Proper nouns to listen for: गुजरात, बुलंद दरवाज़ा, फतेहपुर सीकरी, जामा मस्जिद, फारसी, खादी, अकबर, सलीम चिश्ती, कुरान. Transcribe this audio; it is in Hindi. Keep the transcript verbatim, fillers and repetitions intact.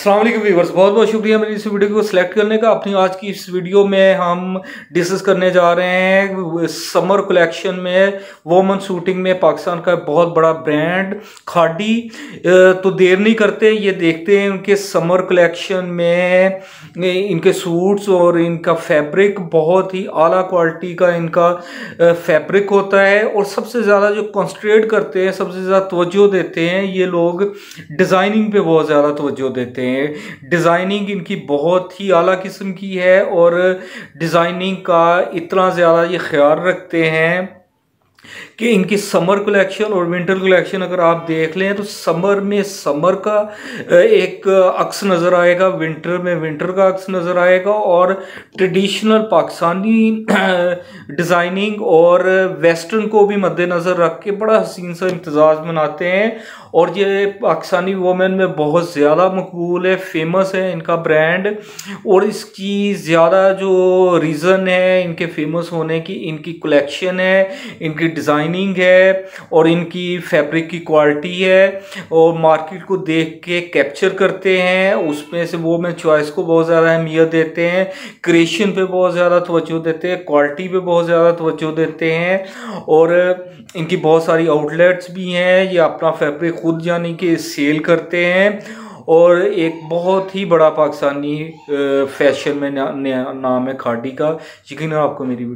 अस्सलाम वालेकुम व्यूअर्स, बहुत बहुत शुक्रिया मेरी इस वीडियो को सिलेक्ट करने का। अपनी आज की इस वीडियो में हम डिस्कस करने जा रहे हैं समर कलेक्शन में वोमन सूटिंग में पाकिस्तान का बहुत बड़ा ब्रांड खादी। तो देर नहीं करते, ये देखते हैं उनके समर कलेक्शन में इनके सूट्स और इनका फैब्रिक बहुत ही आला क्वालिटी का इनका फैब्रिक होता है। और सबसे ज़्यादा जो कॉन्सनट्रेट करते हैं, सबसे ज़्यादा तवज्जो देते हैं ये लोग डिज़ाइनिंग पे बहुत ज़्यादा तवज्जो देते हैं। डिज़ाइनिंग इनकी बहुत ही आला किस्म की है और डिज़ाइनिंग का इतना ज़्यादा ये ख्याल रखते हैं कि इनकी समर कलेक्शन और विंटर कलेक्शन अगर आप देख लें तो समर में समर का एक अक्स नज़र आएगा, विंटर में विंटर का अक्स नज़र आएगा। और ट्रेडिशनल पाकिस्तानी डिज़ाइनिंग और वेस्टर्न को भी मद्देनज़र रख के बड़ा हसीन सा इम्तजाज बनाते हैं। और ये पाकिस्तानी वुमेन में बहुत ज़्यादा मकबूल है, फेमस है इनका ब्रांड। और इसकी ज़्यादा जो रीज़न है इनके फेमस होने की, इनकी कलेक्शन है, इनकी डिज़ाइनिंग है और इनकी फैब्रिक की क्वालिटी है। और मार्केट को देख के कैप्चर करते हैं, उसमें से वो मैं चॉइस को बहुत ज़्यादा अहमियत देते हैं, क्रिएशन पे बहुत ज़्यादा तवज्जो देते हैं, क्वालिटी पे बहुत ज़्यादा तवज्जो देते हैं। और इनकी बहुत सारी आउटलेट्स भी हैं, ये अपना फैब्रिक खुद यानी कि सेल करते हैं। और एक बहुत ही बड़ा पाकिस्तानी फैशन में ना, ना, नाम है खादी का। यकीन आपको मेरी